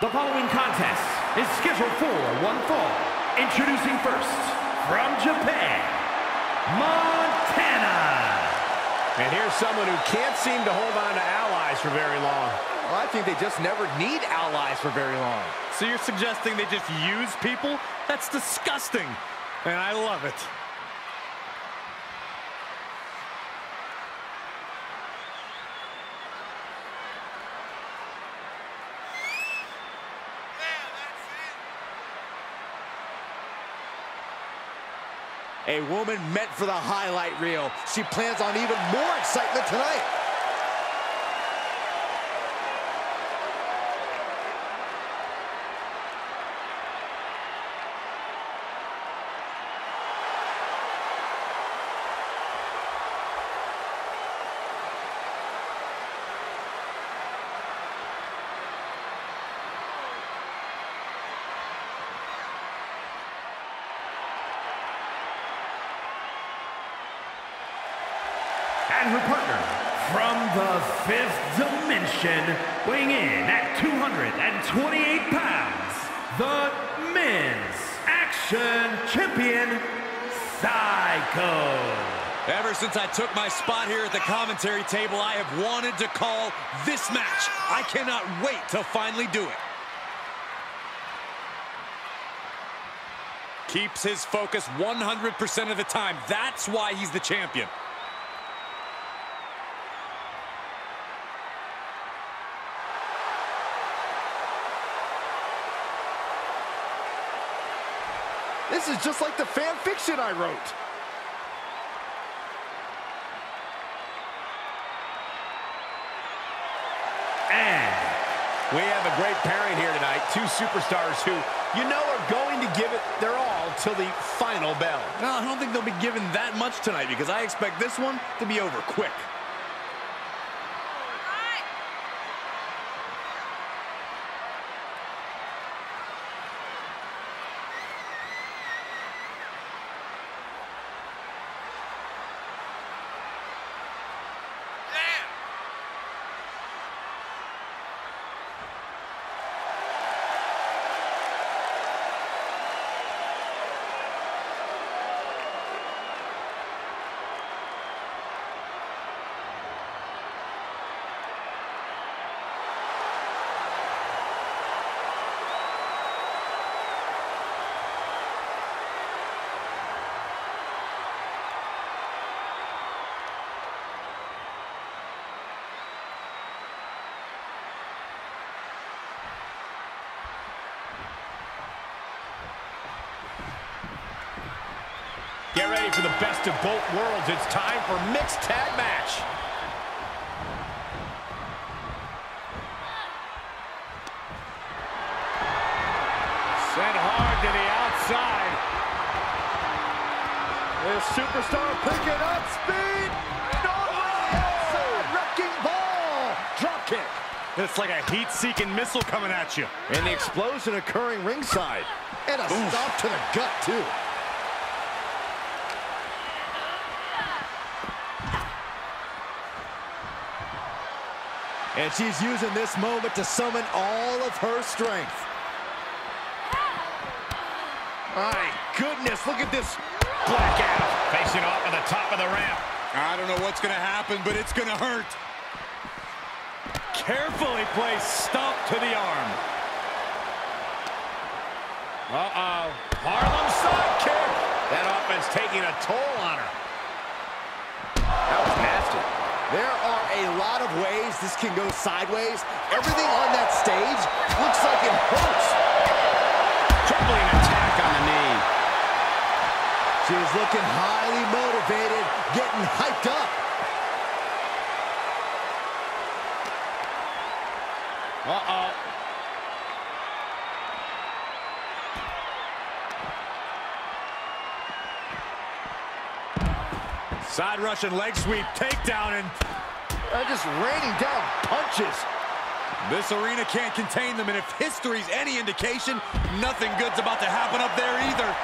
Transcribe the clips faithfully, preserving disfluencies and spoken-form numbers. The following contest is scheduled for one fall. Introducing first, from Japan, Montana. And here's someone who can't seem to hold on to allies for very long. Well, I think they just never need allies for very long. So you're suggesting they just use people? That's disgusting. And I love it. A woman meant for the highlight reel. She plans on even more excitement tonight. And her partner, from the fifth dimension, weighing in at two hundred twenty-eight pounds, the men's action champion, Psycho. Ever since I took my spot here at the commentary table, I have wanted to call this match. I cannot wait to finally do it. Keeps his focus one hundred percent of the time. That's why he's the champion. This is just like the fan fiction I wrote. And we have a great pairing here tonight. Two superstars who, you know, are going to give it their all till the final bell. No, I don't think they'll be given that much tonight because I expect this one to be over quick. Get ready for the best of both worlds. It's time for mixed tag match. Sent hard to the outside. This superstar picking up speed. No way outside. Wrecking ball. Drop kick. It's like a heat-seeking missile coming at you. And the explosion occurring ringside. And a Oof. Stop to the gut, too. And she's using this moment to summon all of her strength. My goodness, look at this blackout. Facing off on the top of the ramp. I don't know what's going to happen, but it's going to hurt. Carefully placed stomp to the arm. Uh-oh. Harlem sidekick. That offense taking a toll on her. That was nasty. There are a lot of ways this can go sideways. Everything on that stage looks like it hurts. Troubling attack on the knee. She was looking highly motivated, getting hyped up. Uh-oh. Side rush and leg sweep, takedown, and uh, just raining down punches. This arena can't contain them, and if history's any indication, nothing good's about to happen up there either.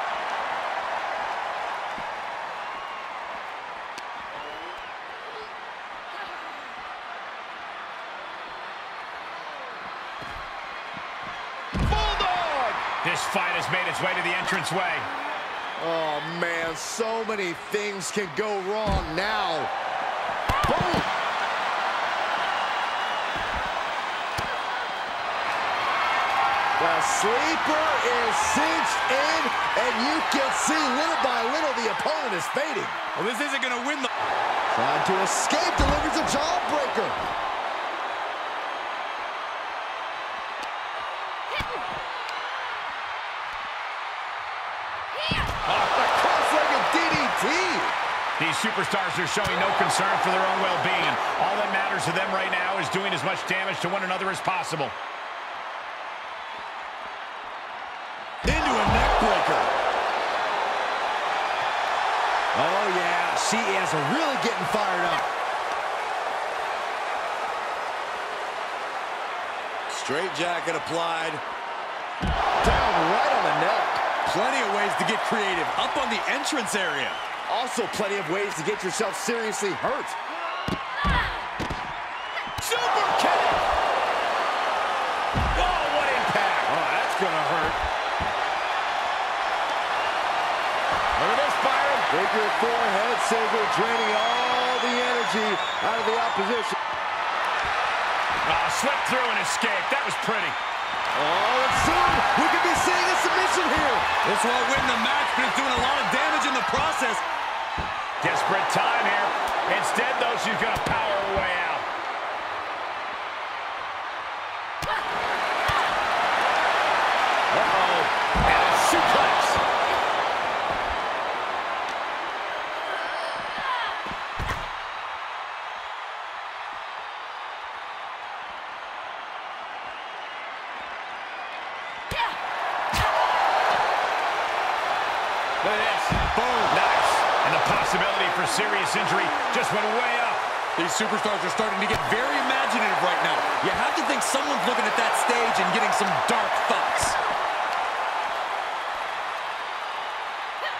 fight has made its way to the entranceway. Oh, man, so many things can go wrong now. Boom! The sleeper is cinched in, and you can see little by little the opponent is fading. Well, this isn't going to win the... Trying to escape, delivers a jawbreaker. These superstars are showing no concern for their own well-being. All that matters to them right now is doing as much damage to one another as possible. Into a neck breaker. Oh, yeah, she is really getting fired up. Straight jacket applied. Down right on the neck. Plenty of ways to get creative. Up on the entrance area. Also, plenty of ways to get yourself seriously hurt. Super kick! Oh, what impact! Oh, that's gonna hurt. Look at this, Byron. Bigger forehead saver, draining all the energy out of the opposition. Oh, slipped through and escaped. That was pretty. Oh, and soon we could be seeing a submission here. This won't win the match, but it's doing a lot of damage in the process. Desperate time here. Instead, though, she's going to power her way out. Uh-oh. And a suplex. Look at this. Boom. Nice. And the possibility for serious injury just went way up. These superstars are starting to get very imaginative right now. You have to think someone's looking at that stage and getting some dark thoughts.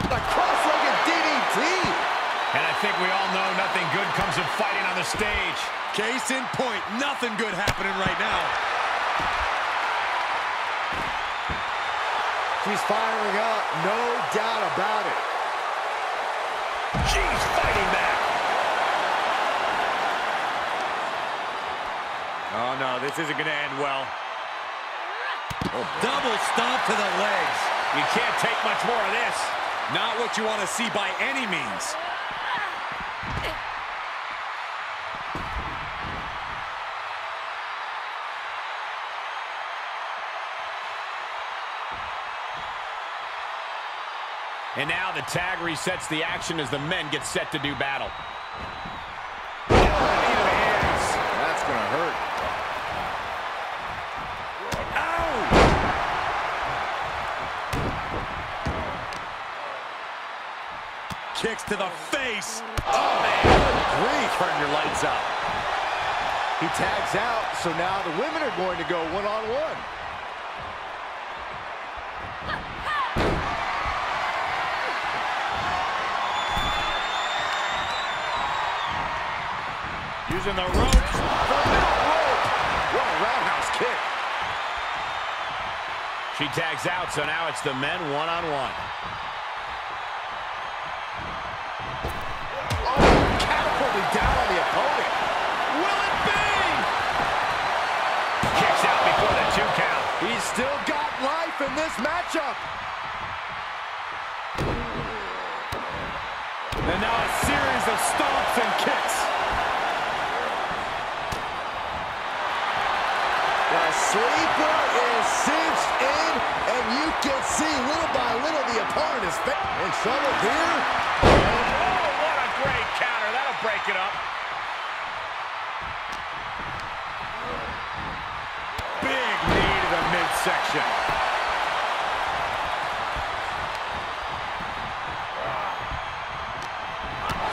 A cross-legged D D T. And I think we all know nothing good comes of fighting on the stage. Case in point, nothing good happening right now. She's firing up, no doubt about it. She's fighting back. Oh, no, this isn't going to end well. Oh, double stomp to the legs. You can't take much more of this. Not what you want to see by any means. And now the tag resets the action as the men get set to do battle. Oh, hands. That's going to hurt. Ow! Kicks to the face. Oh, man. Great. Turn your lights out. He tags out, so now the women are going to go one-on-one. Using the ropes. The middle rope. What a roundhouse kick. She tags out, so now it's the men one-on-one. Oh, catapulted down on the opponent. Will it be? Kicks out before the two count. He's still got life in this matchup. And now a series of stomps and kicks. The sleeper is cinched in, and you can see little by little the opponent is in trouble here. Oh, what a great counter. That'll break it up. Big knee to the midsection.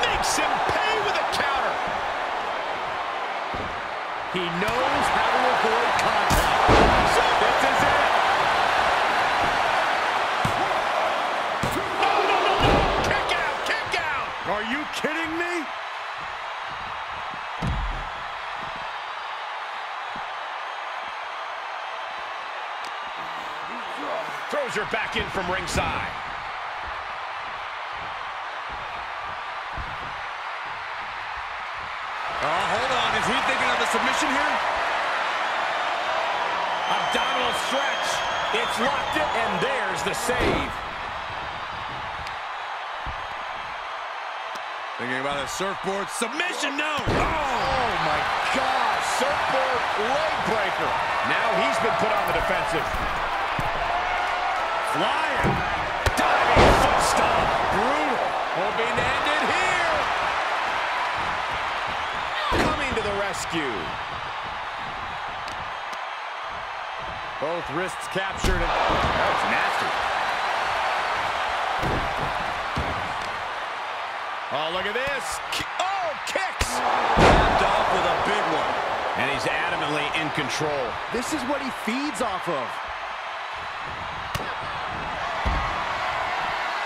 Makes him pay with a counter. He knows how to avoid contact. So this is it. No, no, no, no. Kick out, kick out. Are you kidding me? Throw throws her back in from ringside. Oh, hold on. Is he thinking of a submission here? Abdominal stretch. It's locked in, and there's the save. Thinking about a surfboard submission. No. Oh. Oh my God, surfboard leg breaker. Now he's been put on the defensive. Flying, diving foot stomp, brutal. Will be ended here. Coming to the rescue. Both wrists captured. And that was nasty. Oh, look at this. Oh, kicks. Off with a big one. And he's adamantly in control. This is what he feeds off of.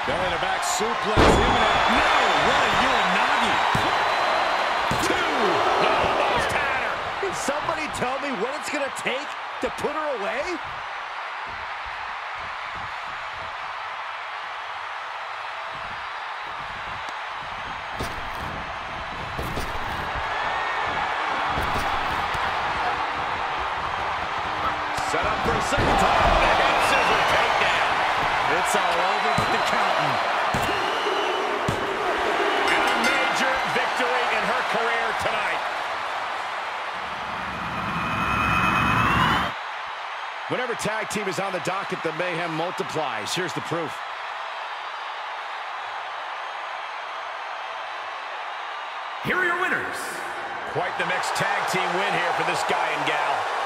Belly to back suplex. No, what a Uranagi. Two. Almost had her. Can somebody tell me what it's going to take to put her away? Set up for a second time. The head scissor takedown. It's all over with the counting. And a major victory in her career tonight. Whenever tag team is on the docket, the mayhem multiplies. Here's the proof. Here are your winners. Quite the mixed tag team win here for this guy and gal.